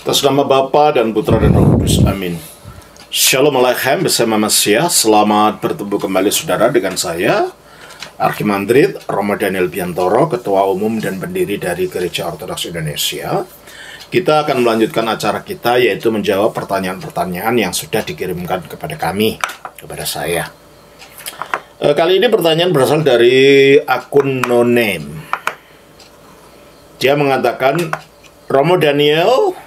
Atas nama Bapa dan Putra dan Roh Kudus, amin. Shalom Aleichem, bersama Masyia. Selamat bertemu kembali saudara dengan saya, Archimandrite Fr. Daniel Bambang Dwi Byantoro, Ketua Umum dan Pendiri dari Gereja Ortodoks Indonesia. Kita akan melanjutkan acara kita, yaitu menjawab pertanyaan-pertanyaan yang sudah dikirimkan kepada kami, kepada saya. Kali ini pertanyaan berasal dari akun no name. Dia mengatakan, Romo Daniel,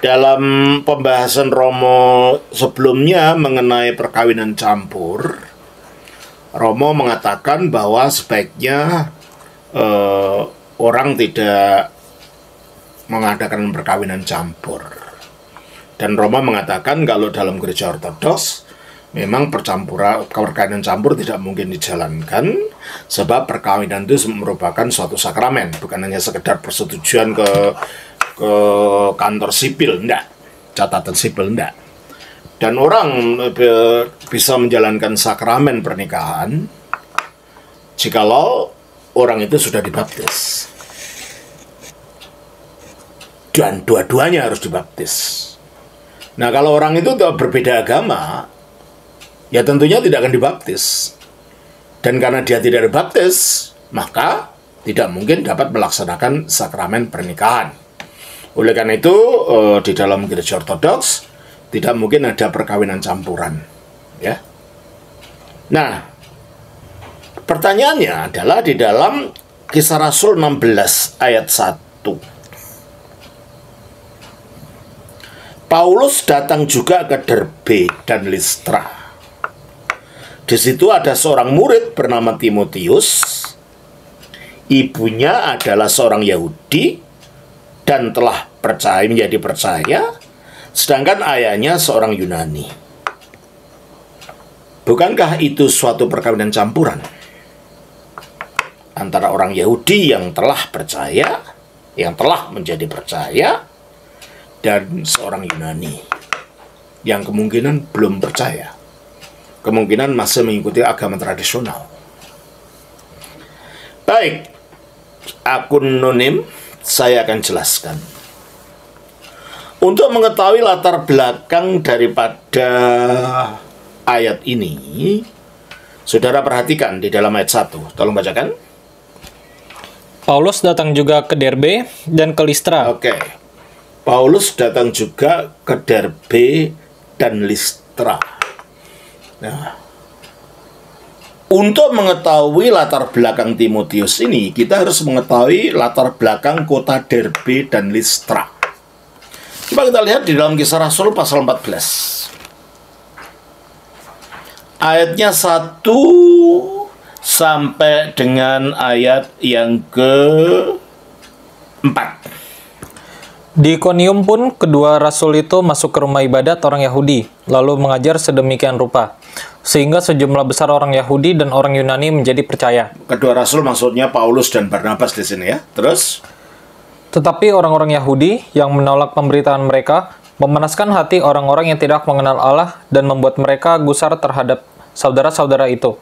dalam pembahasan Romo sebelumnya mengenai perkawinan campur, Romo mengatakan bahwa sebaiknya orang tidak mengadakan perkawinan campur. Dan Romo mengatakan kalau dalam gereja ortodoks memang perkawinan campur tidak mungkin dijalankan, sebab perkawinan itu merupakan suatu sakramen, bukan hanya sekedar persetujuan ke kantor sipil, enggak, catatan sipil, enggak. Dan orang bisa menjalankan sakramen pernikahan jikalau orang itu sudah dibaptis, dan dua-duanya harus dibaptis. Nah, kalau orang itu berbeda agama, ya tentunya tidak akan dibaptis, dan karena dia tidak dibaptis, maka tidak mungkin dapat melaksanakan sakramen pernikahan. Oleh karena itu, di dalam gereja ortodoks tidak mungkin ada perkawinan campuran, ya. Nah, pertanyaannya adalah di dalam Kisah Rasul 16 ayat 1. Paulus datang juga ke Derbe dan Listra. Di situ ada seorang murid bernama Timotius. Ibunya adalah seorang Yahudi dan telah menjadi percaya, sedangkan ayahnya seorang Yunani. Bukankah itu suatu perkawinan campuran antara orang Yahudi yang telah percaya, yang telah menjadi percaya, dan seorang Yunani yang kemungkinan belum percaya, kemungkinan masih mengikuti agama tradisional? Baik, akun anonim, saya akan jelaskan. Untuk mengetahui latar belakang daripada ayat ini, saudara perhatikan di dalam ayat 1. Tolong bacakan. Paulus datang juga ke Derbe dan ke Listra. Oke. Paulus datang juga ke Derbe dan Listra. Nah, untuk mengetahui latar belakang Timotius ini, kita harus mengetahui latar belakang kota Derbe dan Listra. Coba kita lihat di dalam Kisah Rasul pasal 14. Ayatnya 1 sampai dengan ayat yang ke-4. Di Ikonium pun kedua rasul itu masuk ke rumah ibadat orang Yahudi, lalu mengajar sedemikian rupa, sehingga sejumlah besar orang Yahudi dan orang Yunani menjadi percaya. Kedua rasul maksudnya Paulus dan Barnabas di sini, ya. Terus? Tetapi orang-orang Yahudi yang menolak pemberitaan mereka memanaskan hati orang-orang yang tidak mengenal Allah dan membuat mereka gusar terhadap saudara-saudara itu.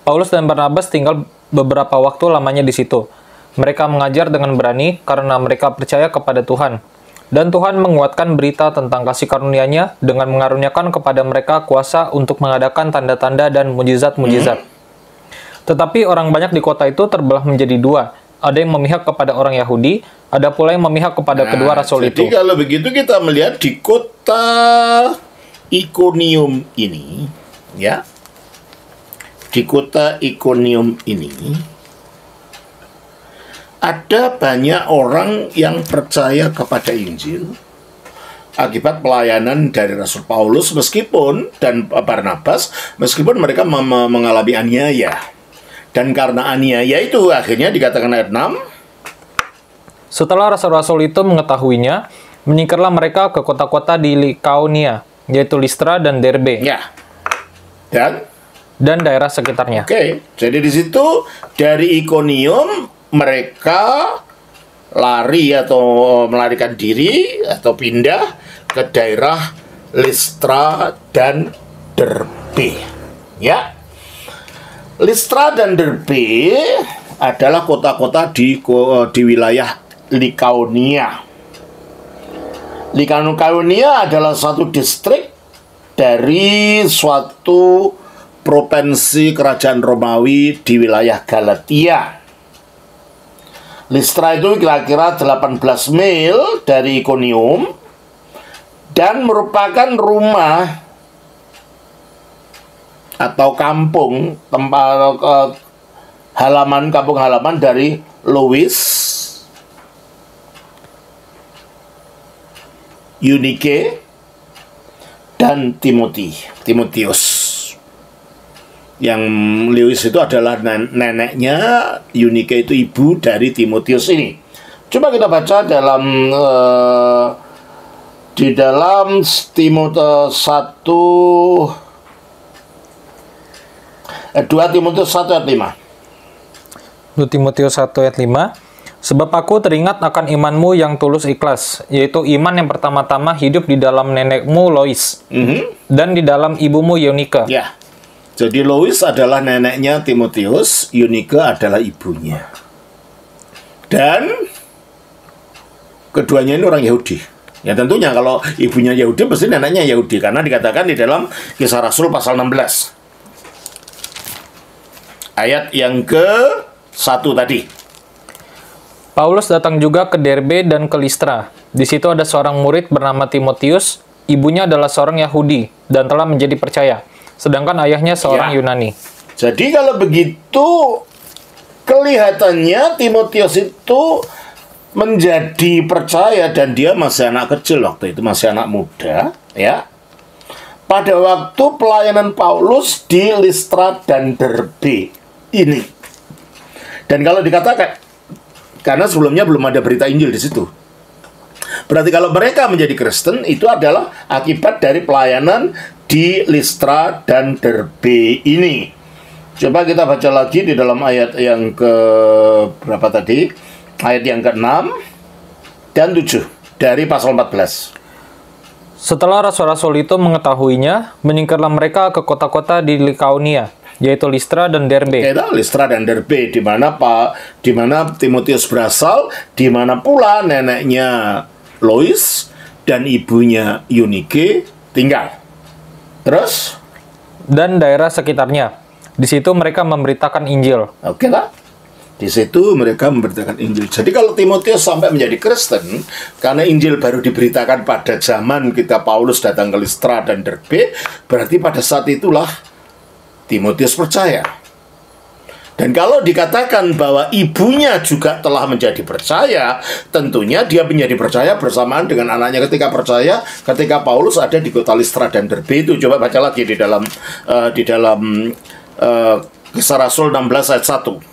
Paulus dan Barnabas tinggal beberapa waktu lamanya di situ. Mereka mengajar dengan berani karena mereka percaya kepada Tuhan. Dan Tuhan menguatkan berita tentang kasih karunia-Nya dengan mengaruniakan kepada mereka kuasa untuk mengadakan tanda-tanda dan mujizat-mujizat. Tetapi orang banyak di kota itu terbelah menjadi dua. Ada yang memihak kepada orang Yahudi, ada pula yang memihak kepada kedua rasul itu. Jadi kalau begitu kita melihat di kota Ikonium ini, ya. Di kota Ikonium ini ada banyak orang yang percaya kepada Injil akibat pelayanan dari Rasul Paulus meskipun dan Barnabas, meskipun mereka mengalami aniaya. Dan karena aniaya itu akhirnya dikatakan ayat 6. Setelah rasul-rasul itu mengetahuinya, menyingkirlah mereka ke kota-kota di Likaunia, yaitu Listra dan Derbe. Ya. Dan daerah sekitarnya. Oke, jadi di situ dari Ikonium mereka lari atau melarikan diri atau pindah ke daerah Listra dan Derbe, ya. Listra dan Derbe adalah kota-kota di wilayah Likaunia. Likaunia adalah suatu distrik dari suatu provinsi kerajaan Romawi di wilayah Galatia. Listra itu kira-kira 18 mil dari Ikonium dan merupakan rumah atau kampung tempat kampung halaman dari Lois, Eunike, dan Timotius. Yang Lois itu adalah neneknya, Eunike itu ibu dari Timotius ini. Coba kita baca dalam di dalam Timotius 2 Timotius 1 ayat 5. 2 Timotius 1 ayat 5. Sebab aku teringat akan imanmu yang tulus ikhlas, yaitu iman yang pertama-tama hidup di dalam nenekmu Lois, dan di dalam ibumu Eunike. Ya. Jadi Lois adalah neneknya Timotius, Eunike adalah ibunya. Dan keduanya ini orang Yahudi. Ya tentunya kalau ibunya Yahudi pasti neneknya Yahudi, karena dikatakan di dalam Kisah Rasul pasal 16 ayat yang ke-1 tadi. Paulus datang juga ke Derbe dan ke Listra. Di situ ada seorang murid bernama Timotius, ibunya adalah seorang Yahudi dan telah menjadi percaya, sedangkan ayahnya seorang Yunani. Jadi kalau begitu, kelihatannya Timotius itu menjadi percaya dan dia masih anak kecil waktu itu, masih anak muda, ya. Pada waktu pelayanan Paulus di Listra dan Derbe ini. Dan kalau dikatakan, karena sebelumnya belum ada berita Injil di situ. Berarti kalau mereka menjadi Kristen, itu adalah akibat dari pelayanan di Listra dan Derbe ini. Coba kita baca lagi di dalam ayat yang ke berapa tadi? Ayat yang ke-6 dan 7 dari pasal 14. Setelah rasul-rasul itu mengetahuinya, menyingkirlah mereka ke kota-kota di Likaunia, yaitu Listra dan Derbe. Listra dan Derbe, di mana Timotius berasal, di mana pula neneknya Lois dan ibunya Eunike tinggal. Terus? Dan daerah sekitarnya. Di situ mereka memberitakan Injil. Oke lah. Di situ mereka memberitakan Injil. Jadi kalau Timotius sampai menjadi Kristen, karena Injil baru diberitakan pada zaman kita Paulus datang ke Listra dan Derbe, berarti pada saat itulah Timotius percaya. Dan kalau dikatakan bahwa ibunya juga telah menjadi percaya, tentunya dia menjadi percaya bersamaan dengan anaknya ketika percaya, ketika Paulus ada di kota Listra dan Derbe itu. Coba baca lagi di dalam Kisah Rasul 16 ayat 1.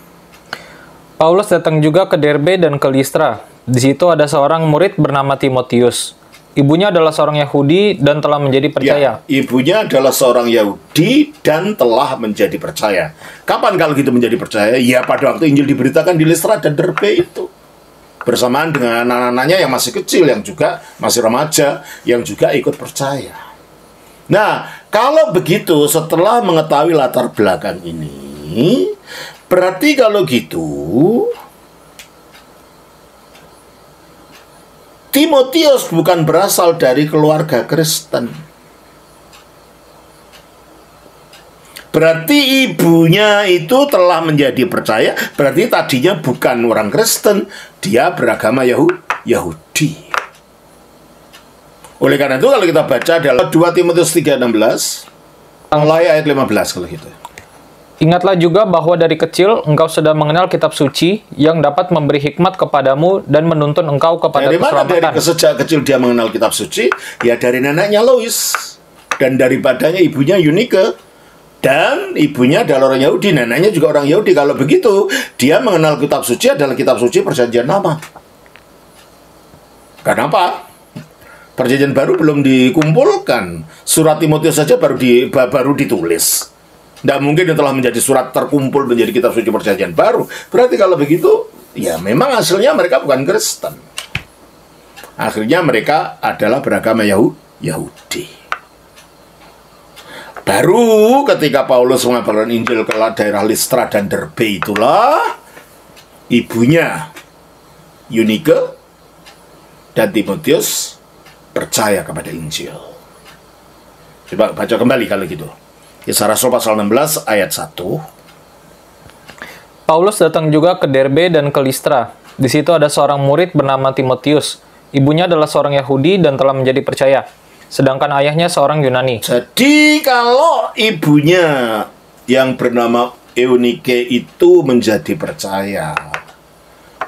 Paulus datang juga ke Derbe dan ke Listra. Di situ ada seorang murid bernama Timotius. Ibunya adalah seorang Yahudi dan telah menjadi percaya. Ya, ibunya adalah seorang Yahudi dan telah menjadi percaya. Kapan kalau gitu menjadi percaya? Ya pada waktu Injil diberitakan di Listra dan Derbe itu. Bersamaan dengan anak-anaknya yang masih kecil, yang juga masih remaja, yang juga ikut percaya. Nah, kalau begitu setelah mengetahui latar belakang ini, berarti kalau gitu Timotius bukan berasal dari keluarga Kristen. Berarti ibunya itu telah menjadi percaya, berarti tadinya bukan orang Kristen, dia beragama Yahudi. Oleh karena itu kalau kita baca dalam 2 Timotius 3:16 mulai ayat 15 kalau gitu. Ingatlah juga bahwa dari kecil engkau sudah mengenal kitab suci yang dapat memberi hikmat kepadamu dan menuntun engkau kepada keselamatan. Dari sejak kecil dia mengenal kitab suci, ya dari neneknya Lois dan daripadanya ibunya Eunike, dan ibunya adalah orang Yahudi, neneknya juga orang Yahudi. Kalau begitu, dia mengenal kitab suci adalah kitab suci Perjanjian Lama. Kenapa? Perjanjian Baru belum dikumpulkan. Surat Timotius saja baru ditulis. Tidak mungkin yang telah menjadi surat terkumpul menjadi kitab suci Perjanjian Baru. Berarti kalau begitu, ya memang hasilnya mereka bukan Kristen. Akhirnya mereka adalah beragama Yahudi. Baru ketika Paulus mengabarkan Injil ke daerah Listra dan Derbe itulah ibunya Eunike dan Timotius percaya kepada Injil. Coba baca kembali kalau gitu. Kisah Rasul pasal 16 ayat 1. Paulus datang juga ke Derbe dan ke Listra. Di situ ada seorang murid bernama Timotius. Ibunya adalah seorang Yahudi dan telah menjadi percaya. Sedangkan ayahnya seorang Yunani. Jadi kalau ibunya yang bernama Eunike itu menjadi percaya,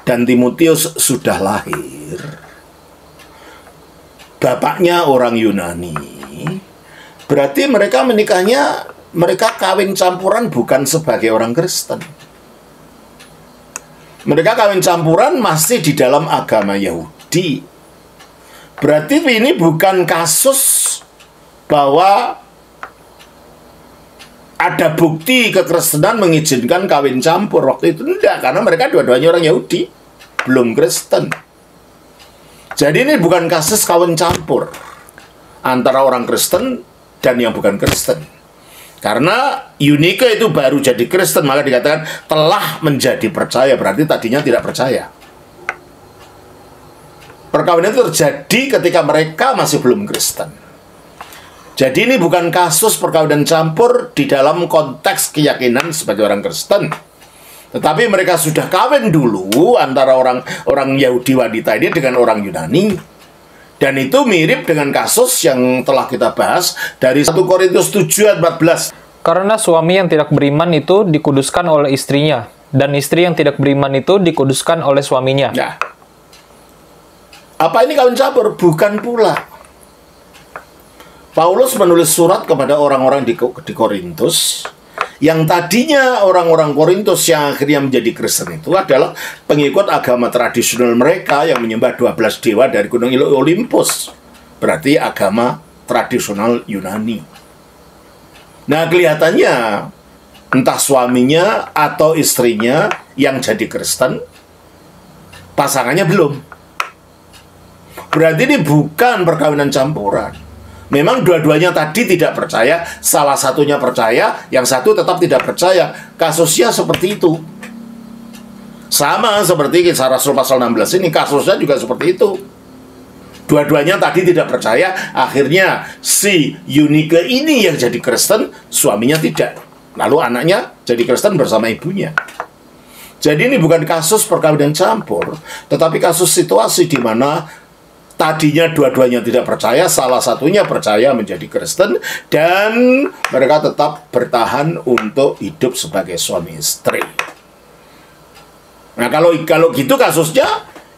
dan Timotius sudah lahir, bapaknya orang Yunani, berarti mereka menikahnya, mereka kawin campuran bukan sebagai orang Kristen. Mereka kawin campuran masih di dalam agama Yahudi. Berarti ini bukan kasus bahwa ada bukti kekristenan mengizinkan kawin campur waktu itu. Tidak, karena mereka dua-duanya orang Yahudi, belum Kristen. Jadi ini bukan kasus kawin campur antara orang Kristen dan yang bukan Kristen. Karena Eunike itu baru jadi Kristen, maka dikatakan telah menjadi percaya, berarti tadinya tidak percaya. Perkawinan itu terjadi ketika mereka masih belum Kristen. Jadi ini bukan kasus perkawinan campur di dalam konteks keyakinan sebagai orang Kristen. Tetapi mereka sudah kawin dulu antara orang Yahudi wanita ini dengan orang Yunani. Dan itu mirip dengan kasus yang telah kita bahas dari 1 Korintus 7 ayat 14. Karena suami yang tidak beriman itu dikuduskan oleh istrinya, dan istri yang tidak beriman itu dikuduskan oleh suaminya. Nah, apa ini kawin campur? Bukan pula. Paulus menulis surat kepada orang-orang di Korintus, yang tadinya orang-orang Korintus yang akhirnya menjadi Kristen itu adalah pengikut agama tradisional mereka yang menyembah 12 dewa dari Gunung Olimpus, berarti agama tradisional Yunani. Nah, kelihatannya entah suaminya atau istrinya yang jadi Kristen, pasangannya belum. Berarti ini bukan perkawinan campuran. Memang dua-duanya tadi tidak percaya, salah satunya percaya, yang satu tetap tidak percaya. Kasusnya seperti itu. Sama seperti kisah Rasul pasal 16 ini, kasusnya juga seperti itu. Dua-duanya tadi tidak percaya, akhirnya si Eunike ini yang jadi Kristen, suaminya tidak. Lalu anaknya jadi Kristen bersama ibunya. Jadi ini bukan kasus perkawinan campur, tetapi kasus situasi di mana tadinya dua-duanya tidak percaya, salah satunya percaya menjadi Kristen, dan mereka tetap bertahan untuk hidup sebagai suami istri. Nah, kalau gitu kasusnya,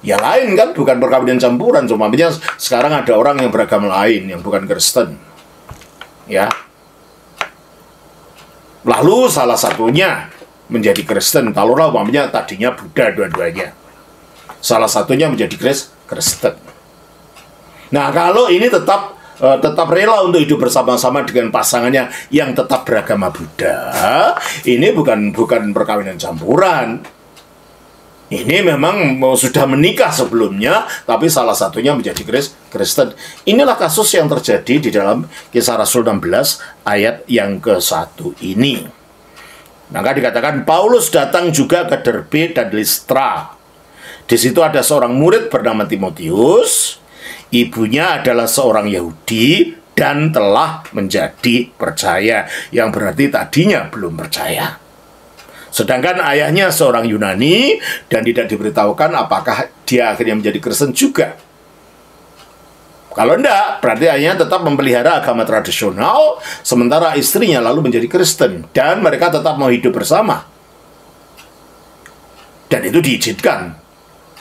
ya lain kan, bukan perkawinan campuran, cuma sekarang ada orang yang beragama lain, yang bukan Kristen. Ya. Lalu salah satunya menjadi Kristen, kalau umpamanya tadinya Buddha dua-duanya. Salah satunya menjadi Kristen. Nah, kalau ini tetap rela untuk hidup bersama-sama dengan pasangannya yang tetap beragama Buddha, ini bukan perkawinan campuran. Ini memang sudah menikah sebelumnya, tapi salah satunya menjadi Kristen. Inilah kasus yang terjadi di dalam kisah Rasul 16 ayat yang ke-1 ini. Maka dikatakan Paulus datang juga ke Derbe dan Listra. Di situ ada seorang murid bernama Timotius. Ibunya adalah seorang Yahudi dan telah menjadi percaya, yang berarti tadinya belum percaya. Sedangkan ayahnya seorang Yunani dan tidak diberitahukan apakah dia akhirnya menjadi Kristen juga. Kalau tidak, berarti ayahnya tetap memelihara agama tradisional, sementara istrinya lalu menjadi Kristen, dan mereka tetap mau hidup bersama. Dan itu diizinkan.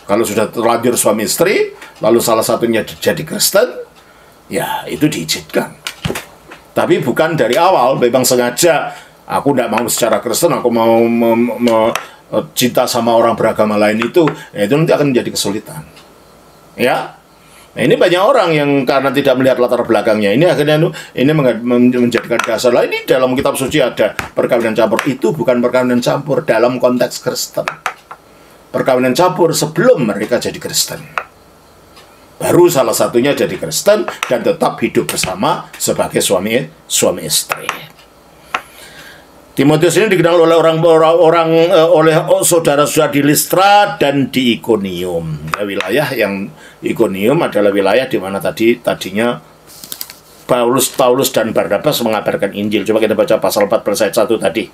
Kalau sudah terlanjur suami istri, lalu salah satunya jadi Kristen, ya itu diizinkan. Tapi bukan dari awal, memang sengaja, aku tidak mau secara Kristen, aku mau cinta sama orang beragama lain itu, ya itu nanti akan menjadi kesulitan. Ya, nah, ini banyak orang yang karena tidak melihat latar belakangnya, ini akhirnya ini menjadikan dasar lain. Ini dalam kitab suci ada perkawinan campur, itu bukan perkawinan campur dalam konteks Kristen. Perkawinan campur sebelum mereka jadi Kristen. Baru salah satunya jadi Kristen dan tetap hidup bersama sebagai suami istri. Timotius ini dikenal oleh saudara-saudara di Listra dan di Ikonium. Wilayah yang Ikonium adalah wilayah di mana tadinya Paulus dan Barnabas mengabarkan Injil. Coba kita baca pasal 14 ayat 1 tadi.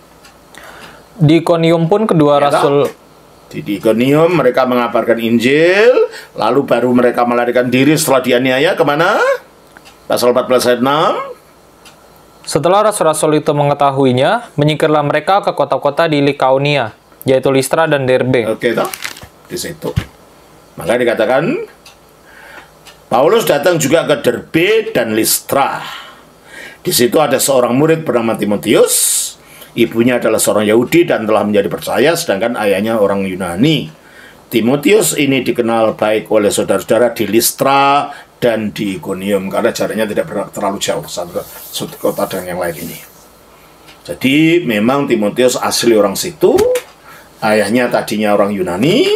Di Ikonium pun kedua rasul. Di Ikonium mereka mengabarkan Injil, lalu baru mereka melarikan diri setelah dianiaya kemana? Pasal 14 ayat 6. Setelah rasul-rasul itu mengetahuinya, menyingkirlah mereka ke kota-kota di Likaunia, yaitu Listra dan Derbe. Oke, toh? Di situ. Maka dikatakan, Paulus datang juga ke Derbe dan Listra. Di situ ada seorang murid bernama Timotius. Ibunya adalah seorang Yahudi dan telah menjadi percaya, sedangkan ayahnya orang Yunani. Timotius ini dikenal baik oleh saudara-saudara di Listra dan di Ikonium, karena jaraknya tidak terlalu jauh satu kota dan yang lain ini. Jadi memang Timotius asli orang situ. Ayahnya tadinya orang Yunani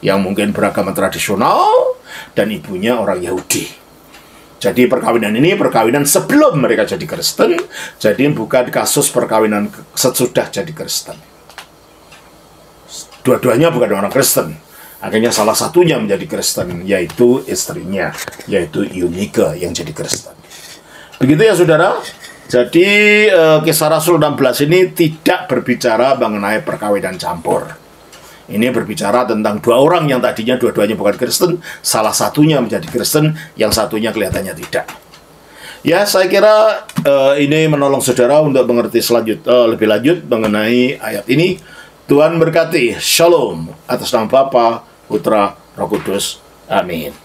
yang mungkin beragama tradisional, dan ibunya orang Yahudi. Jadi perkawinan ini perkawinan sebelum mereka jadi Kristen. Jadi bukan kasus perkawinan sesudah jadi Kristen. Dua-duanya bukan orang Kristen. Akhirnya salah satunya menjadi Kristen, yaitu istrinya, yaitu Eunike yang jadi Kristen. Begitu ya saudara. Jadi Kisah Rasul 16 ini tidak berbicara mengenai perkawinan campur. Ini berbicara tentang dua orang yang tadinya dua-duanya bukan Kristen. Salah satunya menjadi Kristen, yang satunya kelihatannya tidak. Ya, saya kira ini menolong saudara untuk mengerti lebih lanjut mengenai ayat ini. Tuhan berkati. Shalom. Atas nama Bapa, Putra, Roh Kudus. Amin.